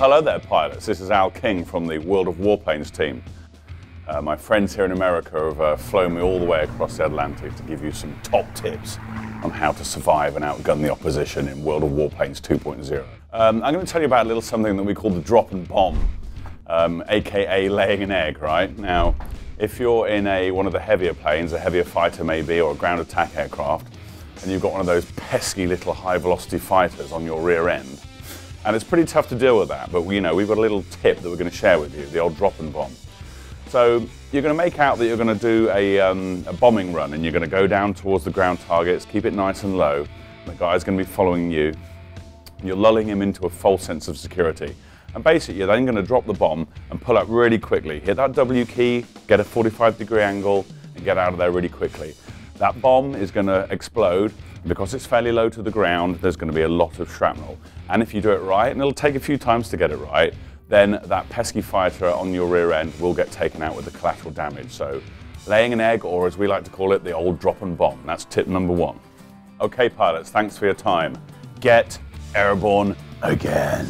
Hello there pilots, this is Al King from the World of Warplanes team. My friends here in America have flown me all the way across the Atlantic to give you some top tips on how to survive and outgun the opposition in World of Warplanes 2.0. I'm going to tell you about a little something that we call the drop and bomb, aka laying an egg, right? Now, if you're in one of the heavier planes, a heavier fighter maybe, or a ground attack aircraft, and you've got one of those pesky little high velocity fighters on your rear end, and it's pretty tough to deal with that, but you know, we've got a little tip that we're going to share with you, the old drop and bomb. So you're going to make out that you're going to do a bombing run, and you're going to go down towards the ground targets, keep it nice and low. The guy's going to be following you, and you're lulling him into a false sense of security. And basically, you're then going to drop the bomb and pull up really quickly. Hit that W key, get a 45-degree angle, and get out of there really quickly. That bomb is going to explode. Because it's fairly low to the ground, there's going to be a lot of shrapnel. And if you do it right, and it'll take a few times to get it right, then that pesky fighter on your rear end will get taken out with the collateral damage. So laying an egg, or as we like to call it, the old drop and bomb. That's tip number one. Okay pilots, thanks for your time. Get airborne again.